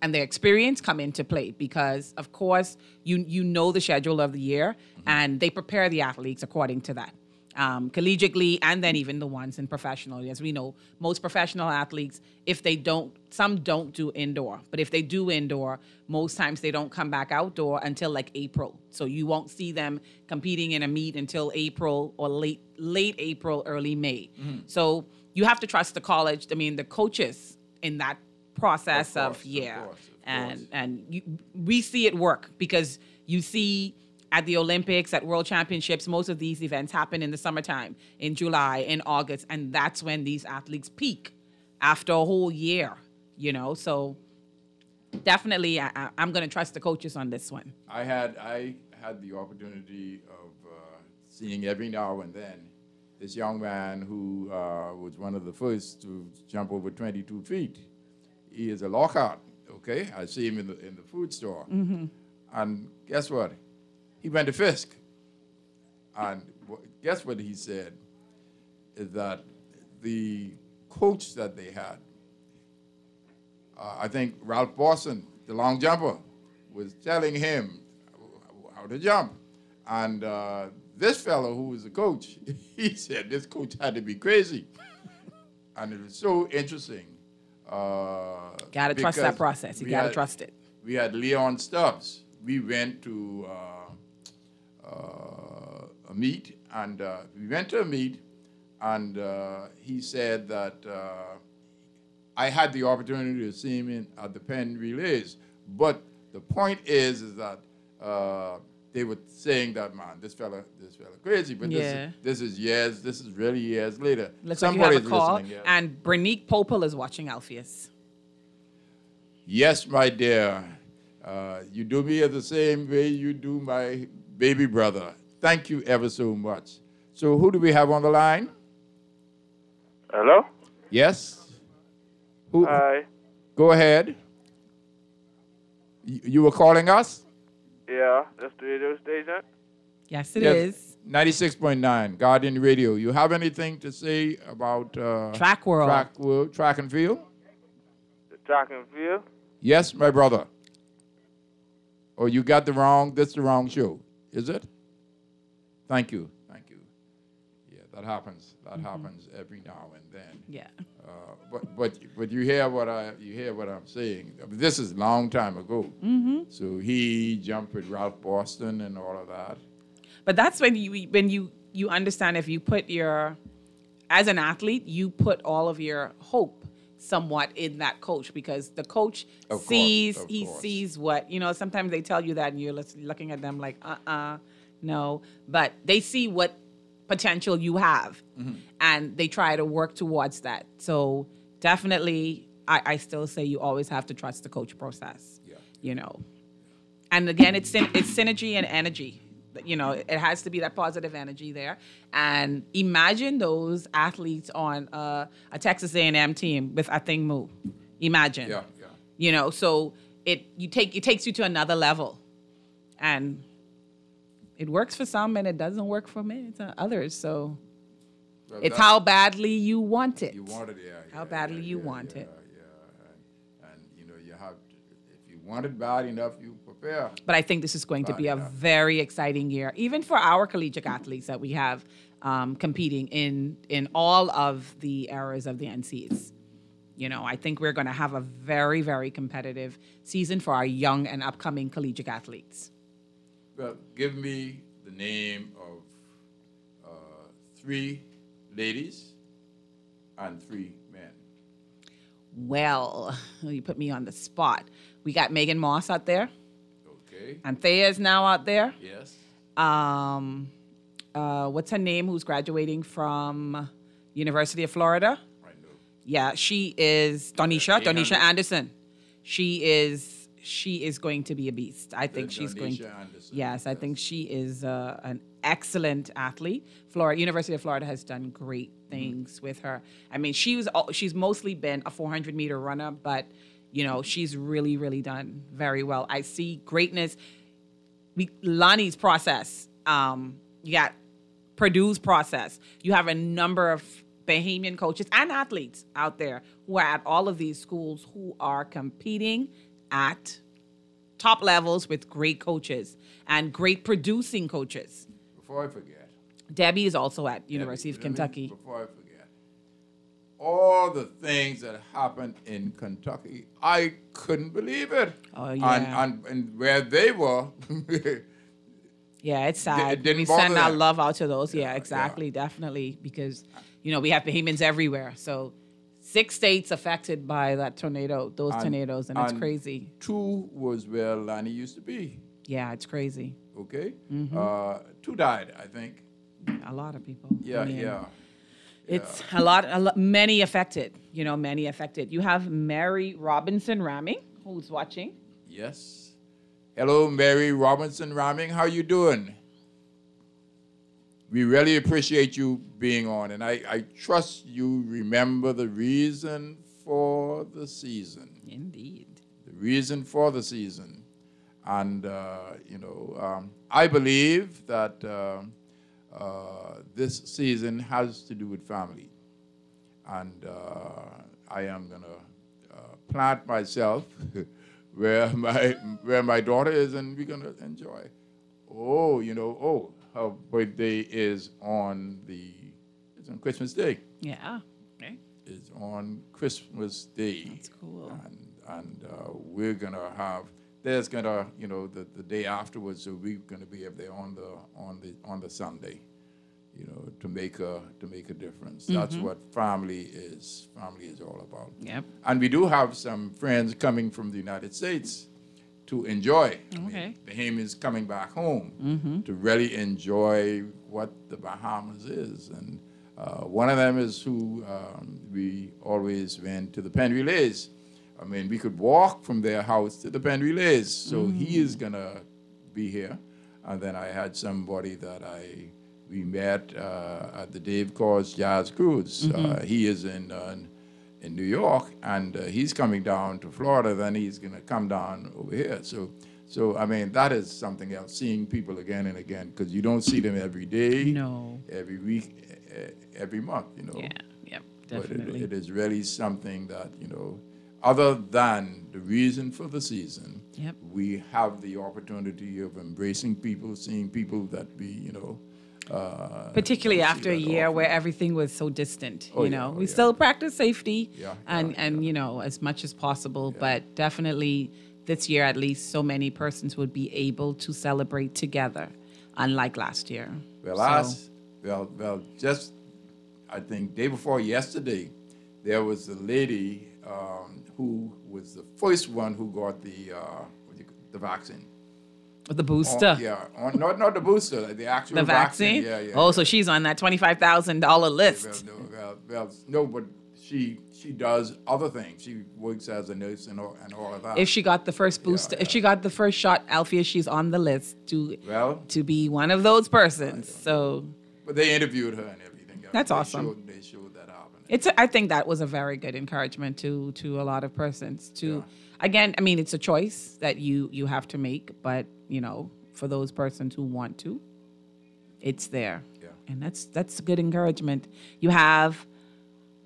and their experience come into play because, of course, you know the schedule of the year and they prepare the athletes according to that, collegiately and then even the ones in professionally. As we know, most professional athletes, some don't do indoor. But if they do indoor, most times they don't come back outdoor until like April. So you won't see them competing in a meet until April or late April, early May. Mm-hmm. So you have to trust the coaches in that process we see it work because you see at the Olympics, at World Championships, most of these events happen in the summertime, in July, in August, and that's when these athletes peak after a whole year, you know. So definitely, I'm going to trust the coaches on this one. I had the opportunity of seeing every now and then this young man who was one of the first to jump over 22 feet. He is a Lockhart, okay? I see him in the food store. Mm-hmm. And guess what? He went to Fisk. And guess what he said? Is that the coach that they had, I think Ralph Boston, the long jumper, was telling him how to jump. And this fellow who was the coach, he said this coach had to be crazy. And it was so interesting. Gotta trust that process. You gotta trust it. We had Leon Stubbs. We went to a meet, and he said that I had the opportunity to see him at the Penn Relays, but the point is that they were saying that, man, this fella crazy, but this is really years later. Looks somebody's like you have a call, listening. Yeah. And Branique Popel is watching, Alpheus. Yes, my dear. You do me the same way you do my baby brother. Thank you ever so much. So who do we have on the line? Hello? Yes. Who? Hi. Go ahead. You were calling us? Yeah, that's the radio station. Yes, it is. 96.9, Guardian Radio. You have anything to say about... Track World. Track and Field? The track and Field? Yes, my brother. Oh, you got the wrong show, is it? Thank you. Yeah, that happens every now and then. Yeah. But you hear what I'm saying. I mean, this is a long time ago. Mm-hmm. So he jumped with Ralph Boston and all of that. But that's when you understand if you put as an athlete, you put all of your hope somewhat in that coach because the coach sees what, you know, sometimes they tell you that and you're looking at them like, no, but they see what potential you have, mm-hmm. and they try to work towards that. So definitely, I still say you always have to trust the coach process, yeah. you know. And again, it's synergy and energy. You know, it has to be that positive energy there. And imagine those athletes on a Texas A&M team with Athing Mu. Imagine. Yeah, yeah. You know, so it takes you to another level. And it works for some and it doesn't work for many others. So well, it's how badly you want it. You want it, yeah. How badly you want it. Yeah, and, you know, you have to, if you want it bad enough, you prepare. But I think this is going to be a very exciting year, even for our collegiate athletes that we have competing in all of the eras of the NCAAs. You know, I think we're going to have a very, very competitive season for our young and upcoming collegiate athletes. Well, give me the name of 3 ladies and 3 men. Well, you put me on the spot. We got Megan Moss out there. Okay. Anthea is now out there. Yes. What's her name who's graduating from University of Florida? Yeah, she is Donisha Anderson. She is going to be a beast. I think she's going to. Yes, I think she is an excellent athlete. University of Florida has done great things mm-hmm. with her. I mean, she's mostly been a 400-meter runner, but you know, she's really, really done very well. I see greatness. Lonnie's process. You got Purdue's process. You have a number of Bahamian coaches and athletes out there who are at all of these schools who are competing at top levels with great coaches and great producing coaches. Before I forget, Debbie is also at University of Kentucky. Before I forget, all the things that happened in Kentucky, I couldn't believe it. Oh, yeah. And where they were. Yeah, it's sad. We send our love out to those. Yeah, exactly, definitely, because you know, we have Bahamians everywhere. So 6 states affected by that tornado, tornadoes, and it's crazy. 2 was where Lonnie used to be. Yeah, it's crazy. Okay. Mm-hmm. 2 died, I think. A lot of people. Yeah, I mean, yeah. It's a lot, many affected, you know, many affected. You have Mary Robinson Ramming, who's watching. Yes. Hello, Mary Robinson Ramming. How you doing? We really appreciate you being on, and I trust you remember the reason for the season. Indeed. The reason for the season. And, you know, I believe that this season has to do with family. And I am going to plant myself where my daughter is, and we're going to enjoy. Oh, you know, her birthday is on Christmas Day. Yeah. Okay. It's on Christmas Day. That's cool. And we're gonna have the day afterwards. So we're gonna be up there on the Sunday, you know, to make a difference. Mm-hmm. That's what family is. Family is all about. Yep. And we do have some friends coming from the United States to enjoy. Okay. I mean, Bahamians coming back home mm-hmm. to really enjoy what the Bahamas is. And one of them is who we always went to the Penn Relays. I mean, we could walk from their house to the Penn Relays. So he is going to be here. And then I had somebody that we met at the Dave Koz Jazz Cruise. Mm-hmm. He is in New York, and he's coming down to Florida, then he's going to come down over here. So I mean, that is something else, seeing people again and again, because you don't see them every day, no, every week, every month, you know. Yeah, yep, definitely. But it is really something that, you know, other than the reason for the season, yep. we have the opportunity of embracing people, seeing people that we, you know, particularly after a year where everything was so distant, you know. We still practice safety and you know, as much as possible, but definitely this year at least so many persons would be able to celebrate together, unlike last year. Well, just I think day before yesterday, there was a lady who was the first one who got the vaccine. The booster. Oh, yeah. Oh, not the booster, the actual the vaccine. Yeah, yeah. Oh, yeah. So she's on that $25,000 list. No, but she does other things. She works as a nurse and all of that. If she got the first booster, yeah, yeah. If she got the first shot, Althea, she's on the list to be one of those persons. So. But they interviewed her and everything. That's awesome. They showed that out. I think that was a very good encouragement to a lot of persons. Again, I mean, it's a choice that you have to make, but you know, for those persons who want to, it's there. Yeah. And that's good encouragement. You have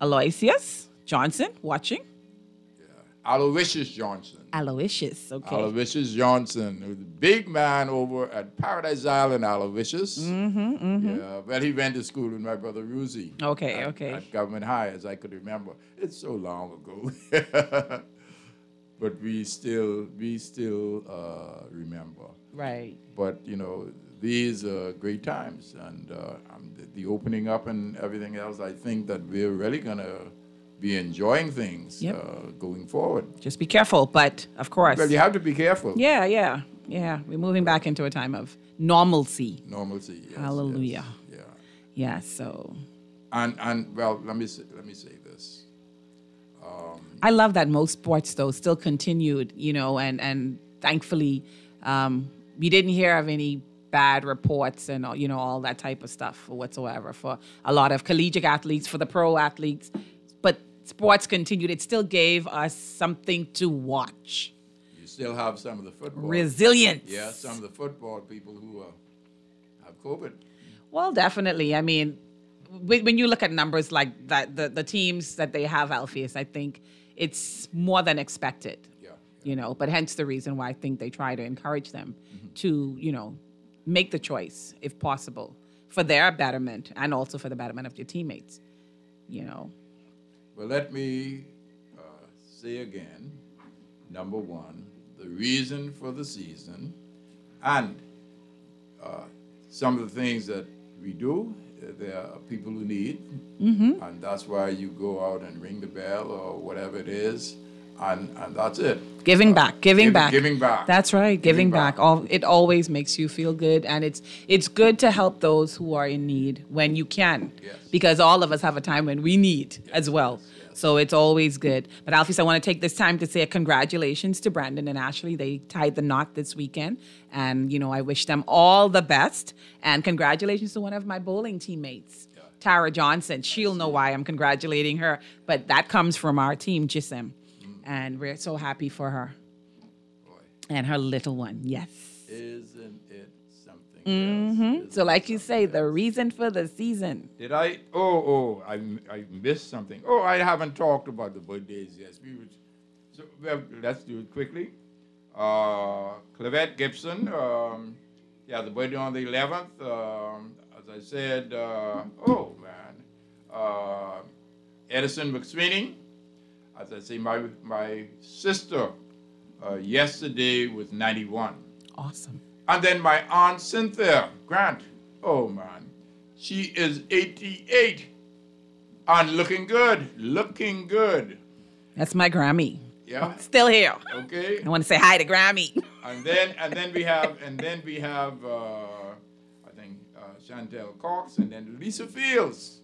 Aloysius Johnson watching. Yeah. Aloysius Johnson. Aloysius, okay. Aloysius Johnson, who's a big man over at Paradise Island, Aloysius. Yeah, but he went to school with my brother Ruzi. Okay, at Government High, as I could remember. It's so long ago. But we still remember. Right. But, you know, these are great times. And the opening up and everything else, I think that we're really going to be enjoying things going forward. Just be careful, but of course. Well, you have to be careful. Yeah, yeah, yeah. We're moving back into a time of normalcy. Normalcy, yes. Hallelujah. Yes, yeah. Yeah, so. And well, let me say this. I love that most sports, though, still continued, you know, and thankfully we didn't hear of any bad reports and, you know, all that type of stuff or whatsoever for a lot of collegiate athletes, for the pro athletes. But sports continued. It still gave us something to watch. You still have some of the football. Resilience. Yeah, some of the football people who have COVID. Well, definitely. I mean, when you look at numbers like that, the teams that they have, Alpheus, I think it's more than expected, you know, but hence the reason why I think they try to encourage them to, you know, make the choice, if possible, for their betterment and also for the betterment of their teammates, you know. Well, let me say again, number one, the reason for the season and some of the things that we do. There are people who need, and that's why you go out and ring the bell or whatever it is, and that's it. Giving back. That's right, giving back. It always makes you feel good, and it's good to help those who are in need when you can, because all of us have a time when we need as well. Yes. So it's always good. But Alpheus, I want to take this time to say congratulations to Brandon and Ashley. They tied the knot this weekend. And, you know, I wish them all the best. And congratulations to one of my bowling teammates, Tara Johnson. She'll know why I'm congratulating her. But that comes from our team, Jisim. And we're so happy for her. Boy. And her little one, yes. Isn't it something else? Isn't so like you say, the reason for the season. Did I? I missed something. Oh, I haven't talked about the birthdays yet. Let's do it quickly. Clavette Gibson, the birthday on the 11th. As I said, Edison McSweeney. As I say, my sister yesterday was 91. Awesome. And then my aunt Cynthia Grant. Oh, man. She is 88 and looking good. Looking good. That's my Grammy. Yeah. Still here. Okay. I want to say hi to Grammy. And then we have I think Chantel Cox and then Lisa Fields.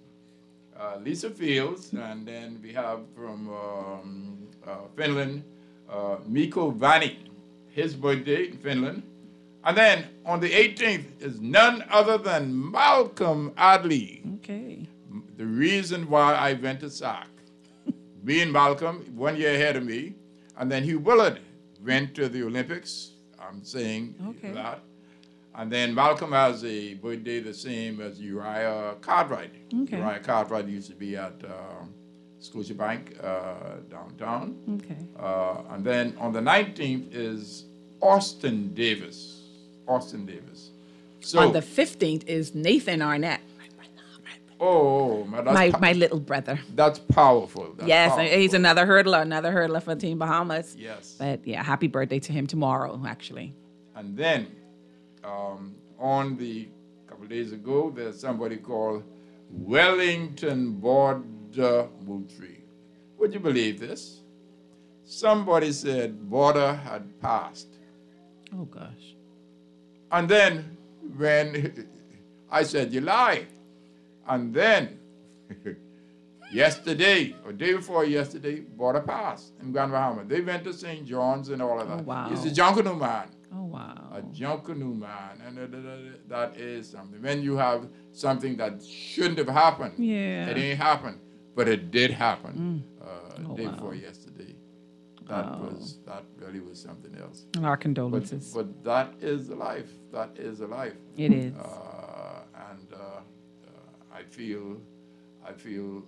And then we have from Finland, Mikko Vani, his birthday in Finland. And then on the 18th is none other than Malcolm Adley. Okay. The reason why I went to SAC. Me and Malcolm, 1 year ahead of me. And then Hugh Willard went to the Olympics. I'm saying that. And then Malcolm has a birthday the same as Uriah Cartwright. Okay. Uriah Cartwright used to be at Scotiabank downtown. Okay. And then on the 19th is Austin Davis. So on the 15th is Nathan Arnett. My little brother. That's powerful. Yes, he's another hurdler for Team Bahamas. Yes. But yeah, happy birthday to him tomorrow, actually. And then couple of days ago, there's somebody called Wellington Border Moultrie. Would you believe this? Somebody said border had passed. Oh, gosh. And then when I said July, and then yesterday, or day before yesterday, bought a pass in Grand Bahama. They went to St. John's and all of that. Oh, wow. He's a Junkanoo man. Oh, wow. A Junkanoo man. And that is something. When you have something that shouldn't have happened, yeah, it ain't happened, but it did happen day before yesterday. That really was something else. And our condolences. But that is life. That is life. It is. I feel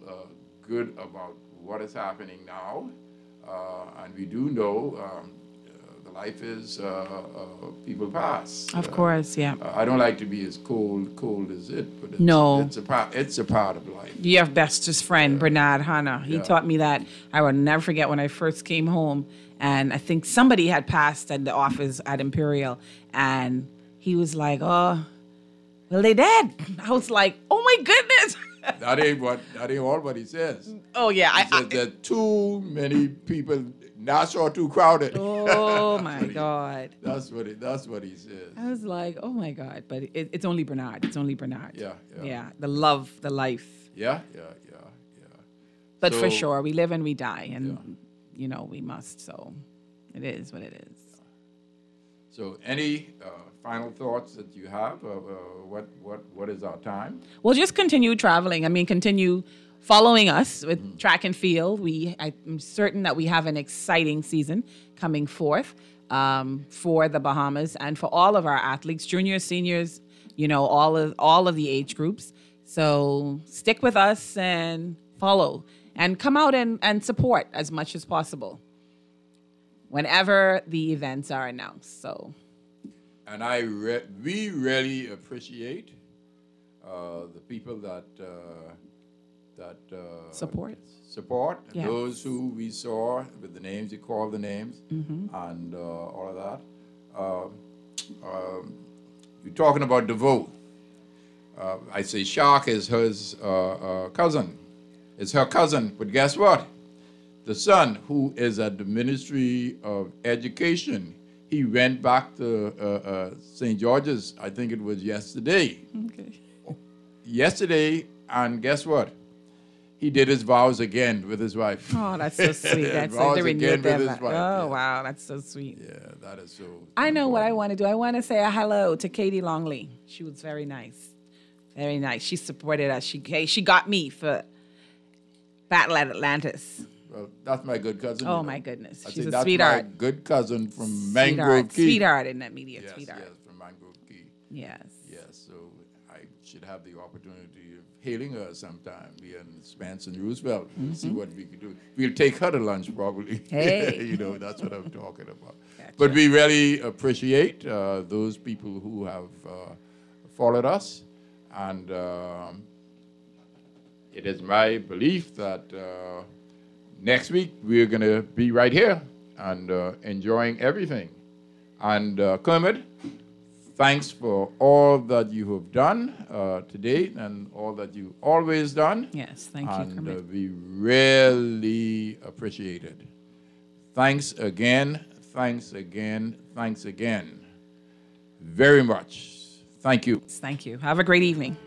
good about what is happening now, and we do know the life is people pass. Of course, yeah. I don't like to be as cold as it, but it's a part of life. Your bestest friend, Bernard Hanna, he taught me that. I will never forget when I first came home, and I think somebody had passed at the office at Imperial, and he was like, "Oh, well, they dead." I was like, "Oh my goodness." That ain't all what he says. Oh, yeah. He says there are too many people, Nassau too crowded. Oh, my God. That's what he says. I was like, oh, my God. But it's only Bernard. It's only Bernard. Yeah. Yeah, the love, the life. Yeah. But so, for sure, we live and we die. And, you know, we must. So it is what it is. So any final thoughts that you have? What is our time? Well, just continue traveling. I mean, continue following us with track and field. I'm certain that we have an exciting season coming forth for the Bahamas and for all of our athletes, juniors, seniors, you know, all of the age groups. So stick with us and follow and come out and support as much as possible whenever the events are announced. So, and we really appreciate the people that support, and those who we saw with the names, you call the names, and all of that. You're talking about DeVoe. I say Shark is his cousin. It's her cousin, but guess what? The son, who is at the Ministry of Education, he went back to St. George's, I think it was yesterday. Okay. Yesterday, and guess what? He did his vows again with his wife. Oh, that's so sweet. That's vows like again with his wife. Oh, yeah. Wow, that's so sweet. Yeah, that is so I know important. What I want to do. I want to say a hello to Katie Longley. She was very nice. Very nice. She supported us. She got me for Battle at Atlantis. Well, that's my good cousin. Oh, you know. My goodness. She's a sweetheart. That's my good cousin from Mangrove Key. Sweetheart in that media. Yes, sweetheart. Yes, from Mangrove Key. Yes. Yes, so I should have the opportunity of hailing her sometime, me and Spence and Roosevelt, and see what we could do. We'll take her to lunch, probably. Hey. You know, that's what I'm talking about. Gotcha. But we really appreciate those people who have followed us. And it is my belief that... next week, we're going to be right here and enjoying everything. And Kermit, thanks for all that you have done today and all that you always done. Yes, thank you, Kermit. And we really appreciate it. Thanks again, thanks again, thanks again. Very much. Thank you. Thank you. Have a great evening.